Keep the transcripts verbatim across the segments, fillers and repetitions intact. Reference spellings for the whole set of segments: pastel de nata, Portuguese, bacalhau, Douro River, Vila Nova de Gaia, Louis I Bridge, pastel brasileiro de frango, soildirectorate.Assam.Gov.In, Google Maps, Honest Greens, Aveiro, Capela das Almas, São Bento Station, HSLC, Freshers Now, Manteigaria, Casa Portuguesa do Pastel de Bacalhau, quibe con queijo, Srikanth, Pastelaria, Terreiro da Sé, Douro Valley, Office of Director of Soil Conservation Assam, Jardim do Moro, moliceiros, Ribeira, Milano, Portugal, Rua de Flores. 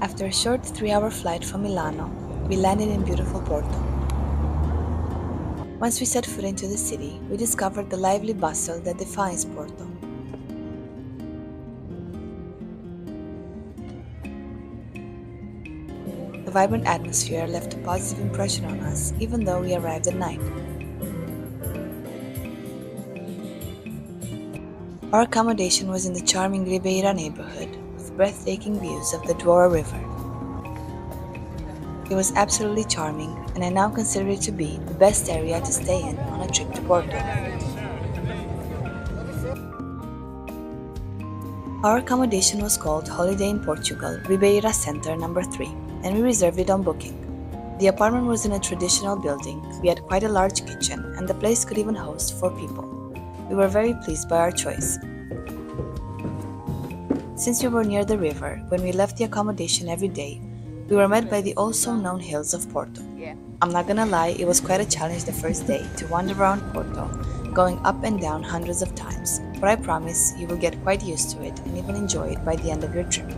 After a short three-hour flight from Milano, we landed in beautiful Porto. Once we set foot into the city, we discovered the lively bustle that defines Porto. The vibrant atmosphere left a positive impression on us, even though we arrived at night. Our accommodation was in the charming Ribeira neighborhood, with breathtaking views of the Douro River. It was absolutely charming, and I now consider it to be the best area to stay in on a trip to Porto. Our accommodation was called Holiday in Portugal, Ribeira Center number three. And we reserved it on booking. The apartment was in a traditional building, we had quite a large kitchen, and the place could even host four people. We were very pleased by our choice. Since we were near the river, when we left the accommodation every day, we were met by the also-known hills of Porto. I'm not gonna lie, it was quite a challenge the first day to wander around Porto, going up and down hundreds of times, but I promise you will get quite used to it and even enjoy it by the end of your trip.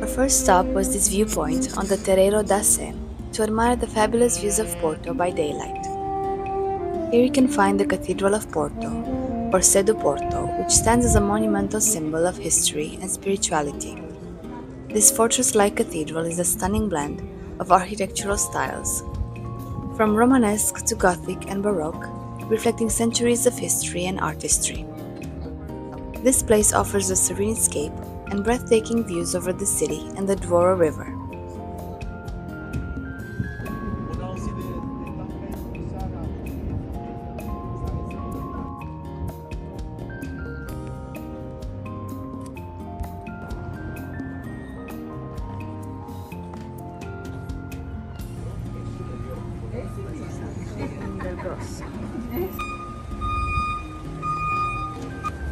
Our first stop was this viewpoint on the Terreiro da Sé to admire the fabulous views of Porto by daylight. Here you can find the Cathedral of Porto, or Sé do Porto, which stands as a monumental symbol of history and spirituality. This fortress-like cathedral is a stunning blend of architectural styles, from Romanesque to Gothic and Baroque, reflecting centuries of history and artistry. This place offers a serene scape and breathtaking views over the city and the Douro River.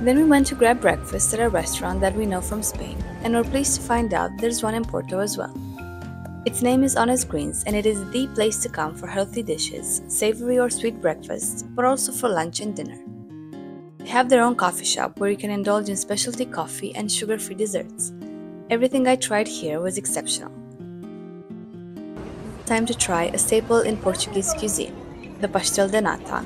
Then we went to grab breakfast at a restaurant that we know from Spain, and were pleased to find out there's one in Porto as well. Its name is Honest Greens, and it is the place to come for healthy dishes, savory or sweet breakfasts, but also for lunch and dinner. They have their own coffee shop where you can indulge in specialty coffee and sugar-free desserts. Everything I tried here was exceptional. Time to try a staple in Portuguese cuisine, the pastel de nata,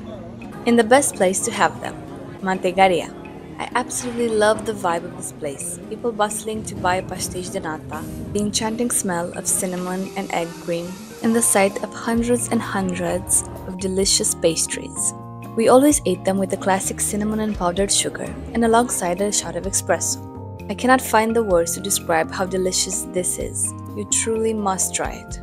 in the best place to have them, Manteigaria. I absolutely love the vibe of this place, people bustling to buy pastel de nata, the enchanting smell of cinnamon and egg cream, and the sight of hundreds and hundreds of delicious pastries. We always ate them with the classic cinnamon and powdered sugar, and alongside a shot of espresso. I cannot find the words to describe how delicious this is. You truly must try it.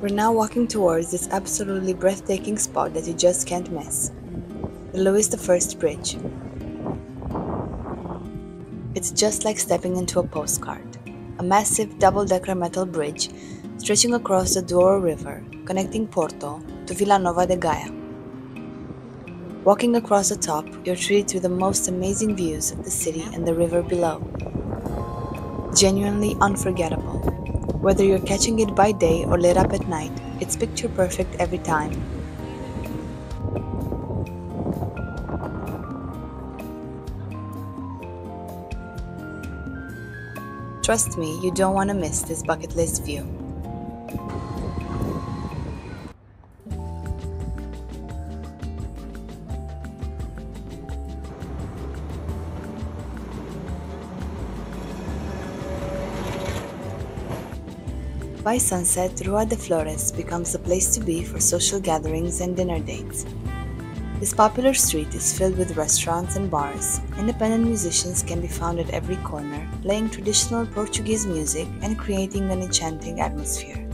We're now walking towards this absolutely breathtaking spot that you just can't miss, the Louis the First Bridge. It's just like stepping into a postcard, a massive double-decker metal bridge stretching across the Douro River, connecting Porto to Vila Nova de Gaia. Walking across the top, you're treated to the most amazing views of the city and the river below. Genuinely unforgettable. Whether you're catching it by day or lit up at night, it's picture perfect every time. Trust me, you don't want to miss this bucket list view. By sunset, Rua de Flores becomes the place to be for social gatherings and dinner dates. This popular street is filled with restaurants and bars. Independent musicians can be found at every corner, playing traditional Portuguese music and creating an enchanting atmosphere.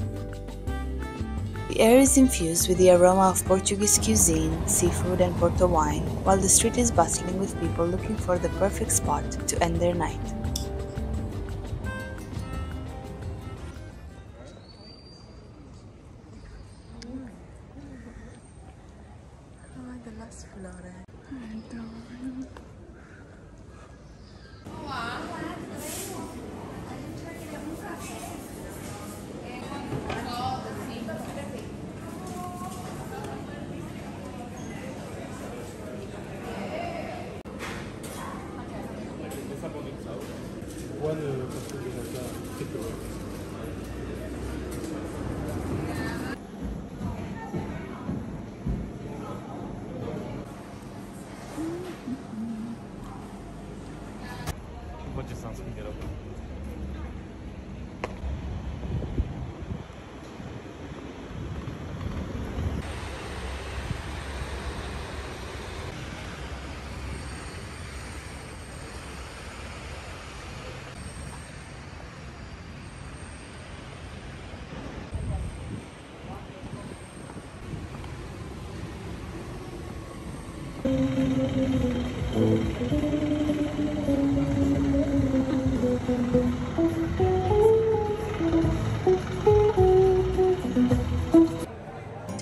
The air is infused with the aroma of Portuguese cuisine, seafood and Porto wine, while the street is bustling with people looking for the perfect spot to end their night.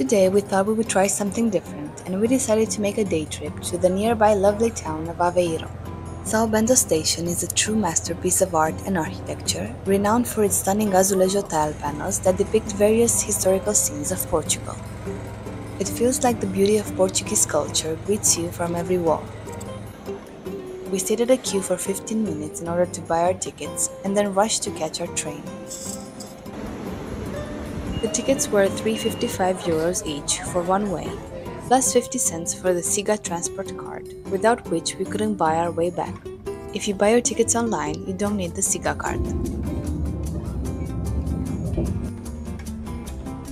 Today we thought we would try something different, and we decided to make a day trip to the nearby lovely town of Aveiro. São Bento Station is a true masterpiece of art and architecture, renowned for its stunning Azulejo tile panels that depict various historical scenes of Portugal. It feels like the beauty of Portuguese culture greets you from every wall. We stayed at a queue for fifteen minutes in order to buy our tickets and then rushed to catch our train. The tickets were three hundred fifty-five euros each for one way, plus fifty cents for the Siga transport card, without which we couldn't buy our way back. If you buy your tickets online, you don't need the Siga card.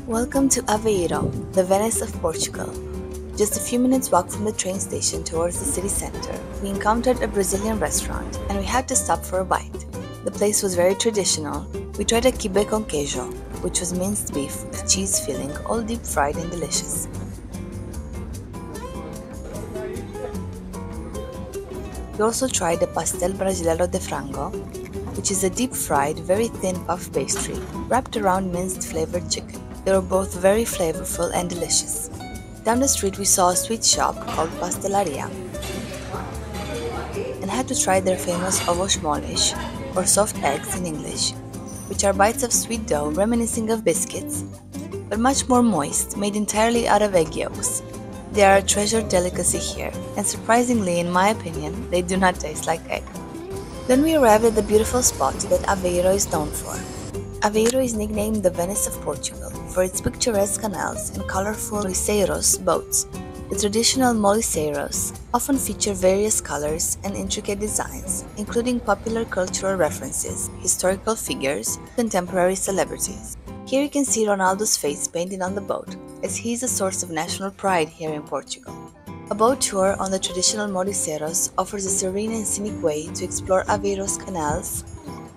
Welcome to Aveiro, the Venice of Portugal. Just a few minutes walk from the train station towards the city center, we encountered a Brazilian restaurant and we had to stop for a bite. The place was very traditional. We tried a quibe con queijo, which was minced beef with cheese filling, all deep fried and delicious. We also tried a pastel brasileiro de frango, which is a deep fried, very thin puff pastry wrapped around minced flavored chicken. They were both very flavorful and delicious. Down the street we saw a sweet shop called Pastelaria and had to try their famous ovos moles, or soft eggs in English, which are bites of sweet dough reminiscent of biscuits, but much more moist, made entirely out of egg yolks. They are a treasured delicacy here, and surprisingly, in my opinion, they do not taste like egg. Then we arrived at the beautiful spot that Aveiro is known for. Aveiro is nicknamed the Venice of Portugal for its picturesque canals and colorful moliceiros boats. The traditional moliceiros often feature various colors and intricate designs, including popular cultural references, historical figures, contemporary celebrities. Here you can see Ronaldo's face painted on the boat, as he is a source of national pride here in Portugal. A boat tour on the traditional moliceiros offers a serene and scenic way to explore Aveiro's canals,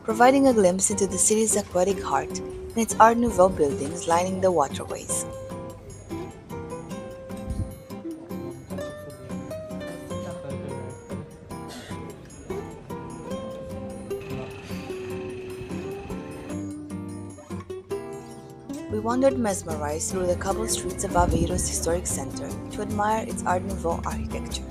providing a glimpse into the city's aquatic heart and its Art Nouveau buildings lining the waterways. We wandered mesmerized through the cobbled streets of Aveiro's historic center to admire its Art Nouveau architecture.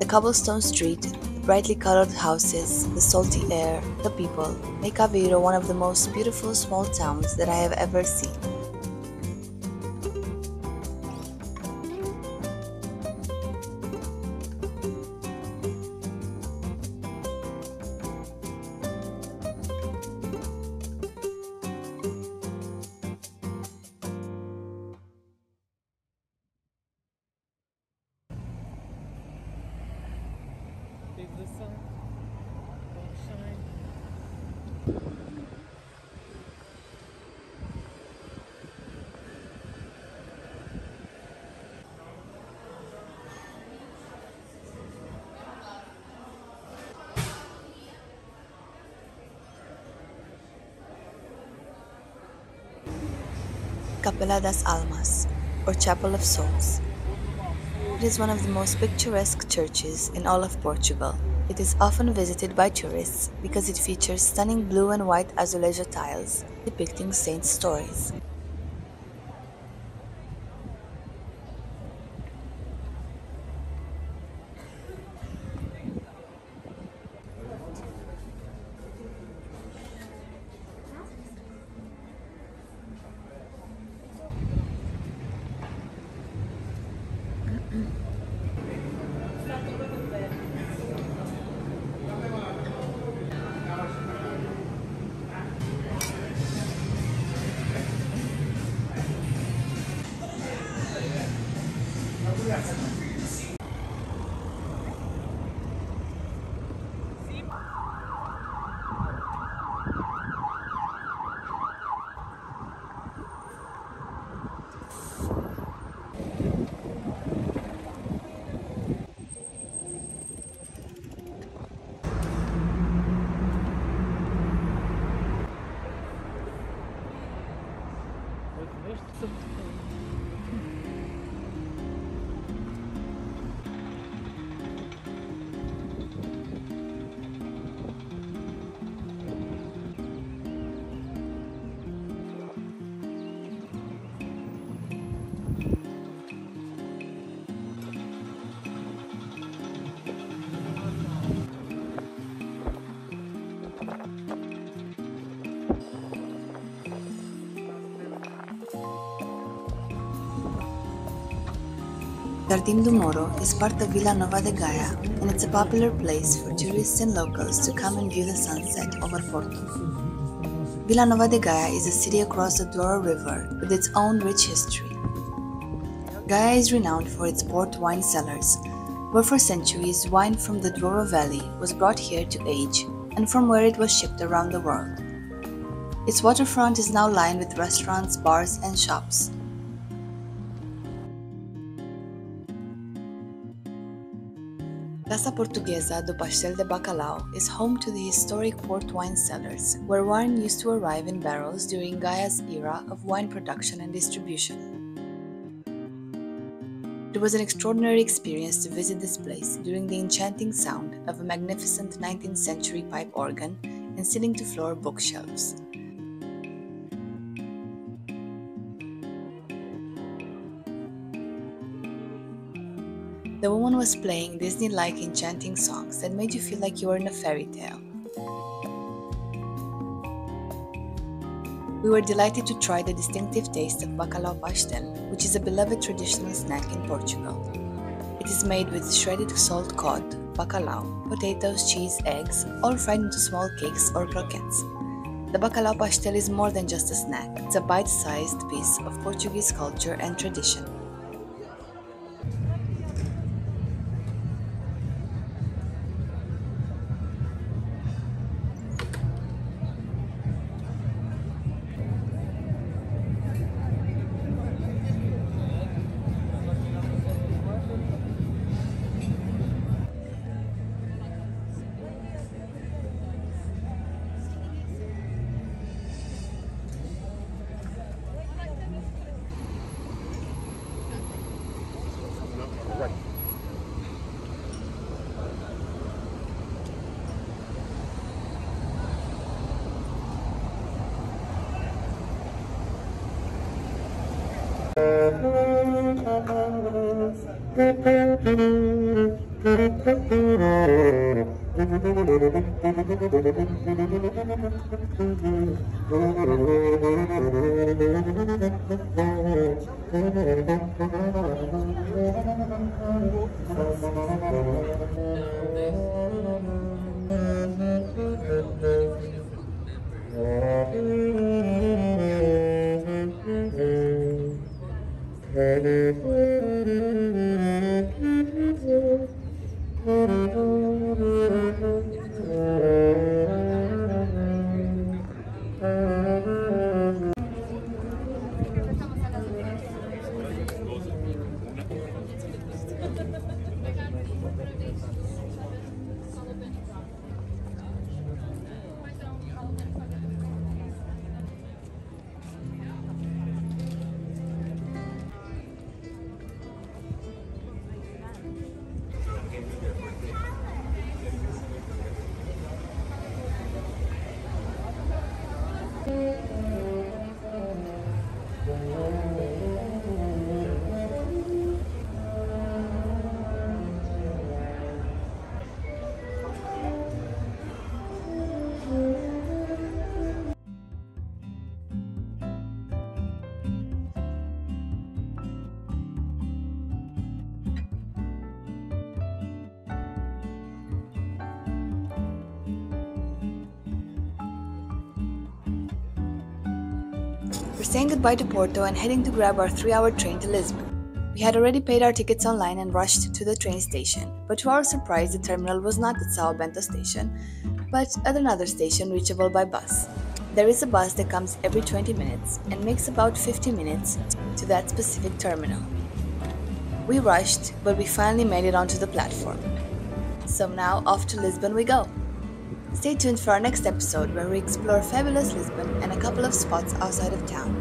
The cobblestone street, the brightly colored houses, the salty air, the people, make Aveiro one of the most beautiful small towns that I have ever seen. Is the sun gonna shine? Capela das Almas, or Chapel of Souls. It is one of the most picturesque churches in all of Portugal. It is often visited by tourists because it features stunning blue and white azulejo tiles depicting saints' stories. Jardim do Moro is part of Vila Nova de Gaia, and it's a popular place for tourists and locals to come and view the sunset over Porto. Vila Nova de Gaia is a city across the Douro River with its own rich history. Gaia is renowned for its port wine cellars, where for centuries wine from the Douro Valley was brought here to age and from where it was shipped around the world. Its waterfront is now lined with restaurants, bars, and shops. Casa Portuguesa do Pastel de Bacalhau is home to the historic port wine cellars, where wine used to arrive in barrels during Gaia's era of wine production and distribution. It was an extraordinary experience to visit this place during the enchanting sound of a magnificent nineteenth century pipe organ and ceiling-to-floor bookshelves. The woman was playing Disney-like enchanting songs that made you feel like you were in a fairy tale. We were delighted to try the distinctive taste of bacalhau pastel, which is a beloved traditional snack in Portugal. It is made with shredded salt cod, bacalhau, potatoes, cheese, eggs, all fried into small cakes or croquettes. The bacalhau pastel is more than just a snack, it's a bite-sized piece of Portuguese culture and tradition. We're saying goodbye to Porto and heading to grab our three hour train to Lisbon. We had already paid our tickets online and rushed to the train station, but to our surprise the terminal was not at São Bento Station, but at another station reachable by bus. There is a bus that comes every twenty minutes and makes about fifty minutes to that specific terminal. We rushed, but we finally made it onto the platform. So now off to Lisbon we go! Stay tuned for our next episode where we explore fabulous Lisbon and a couple of spots outside of town.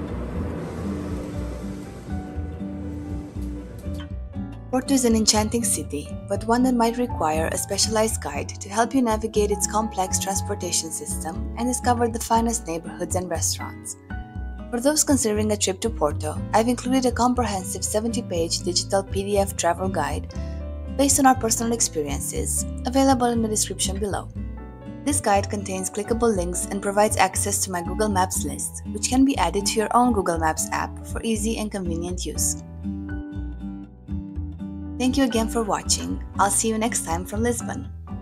Porto is an enchanting city, but one that might require a specialized guide to help you navigate its complex transportation system and discover the finest neighborhoods and restaurants. For those considering a trip to Porto, I've included a comprehensive seventy page digital P D F travel guide based on our personal experiences, available in the description below. This guide contains clickable links and provides access to my Google Maps list, which can be added to your own Google Maps app for easy and convenient use. Thank you again for watching. I'll see you next time from Lisbon.